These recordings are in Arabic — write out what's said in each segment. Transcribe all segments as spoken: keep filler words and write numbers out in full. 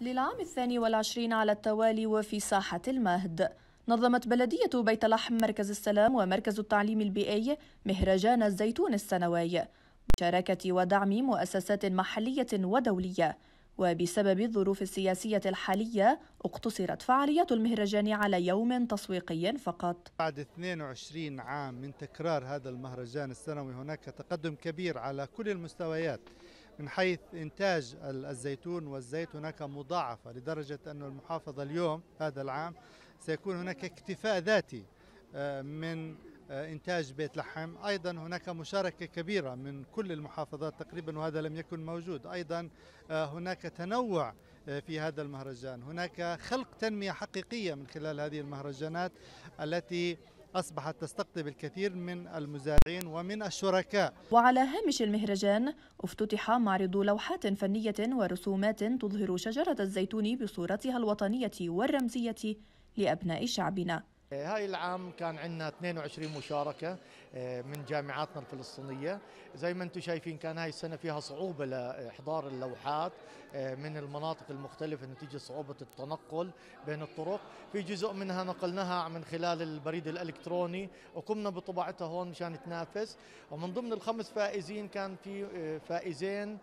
للعام الثاني والعشرين على التوالي وفي ساحة المهد نظمت بلدية بيت لحم مركز السلام ومركز التعليم البيئي مهرجان الزيتون السنوي بمشاركة ودعم مؤسسات محلية ودولية. وبسبب الظروف السياسية الحالية اقتصرت فعاليات المهرجان على يوم تسويقي فقط. بعد اثنين وعشرين عام من تكرار هذا المهرجان السنوي هناك تقدم كبير على كل المستويات، من حيث إنتاج الزيتون والزيت هناك مضاعفة لدرجة أن المحافظة اليوم هذا العام سيكون هناك اكتفاء ذاتي من إنتاج بيت لحم. أيضا هناك مشاركة كبيرة من كل المحافظات تقريبا وهذا لم يكن موجود. أيضا هناك تنوع في هذا المهرجان، هناك خلق تنمية حقيقية من خلال هذه المهرجانات التي أصبحت تستقطب الكثير من المزارعين ومن الشركاء. وعلى هامش المهرجان افتتح معرض لوحات فنية ورسومات تظهر شجرة الزيتون بصورتها الوطنية والرمزية لأبناء شعبنا. هاي العام كان عندنا اثنين وعشرين مشاركة من جامعاتنا الفلسطينية. زي ما انتم شايفين كان هاي السنة فيها صعوبة لإحضار اللوحات من المناطق المختلفة نتيجة صعوبة التنقل بين الطرق. في جزء منها نقلناها من خلال البريد الإلكتروني وقمنا بطباعتها هون مشان تنافس. ومن ضمن الخمس فائزين كان في فائزين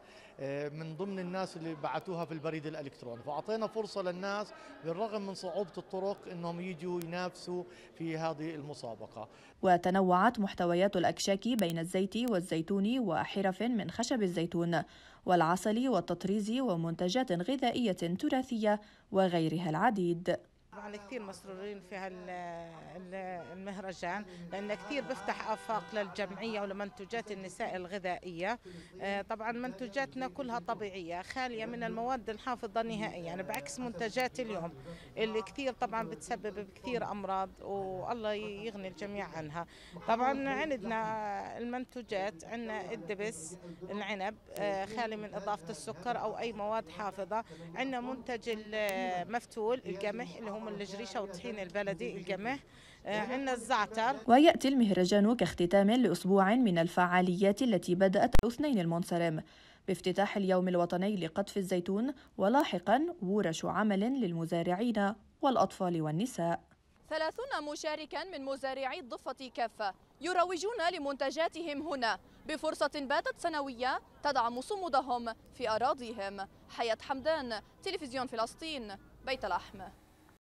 من ضمن الناس اللي بعتوها في البريد الإلكتروني، فأعطينا فرصة للناس بالرغم من صعوبة الطرق أنهم يجوا ينافسوا في هذه المسابقة. وتنوعت محتويات الأكشاك بين الزيت والزيتون وحرف من خشب الزيتون والعسل والتطريز ومنتجات غذائية تراثية وغيرها العديد. طبعا كثير مسرورين في هالمهرجان لأنه كثير بيفتح آفاق للجمعية ولمنتجات النساء الغذائية. طبعا منتجاتنا كلها طبيعية خالية من المواد الحافظة نهائيا، يعني بعكس منتجات اليوم اللي كثير طبعا بتسبب كثير أمراض والله يغني الجميع عنها. طبعا عندنا المنتجات، عندنا الدبس العنب خالي من إضافة السكر أو أي مواد حافظة، عندنا منتج المفتول القمح اللي هم الجريشة والطحين البلدي القمح، عندنا الزعتر. ويأتي المهرجان كاختتام لأسبوع من الفعاليات التي بدأت الاثنين المنصرم بافتتاح اليوم الوطني لقطف الزيتون، ولاحقا ورش عمل للمزارعين والأطفال والنساء. ثلاثون مشاركا من مزارعي الضفة كافة يروجون لمنتجاتهم هنا بفرصة باتت سنوية تدعم صمودهم في أراضيهم. حياة حمدان، تلفزيون فلسطين، بيت لحم.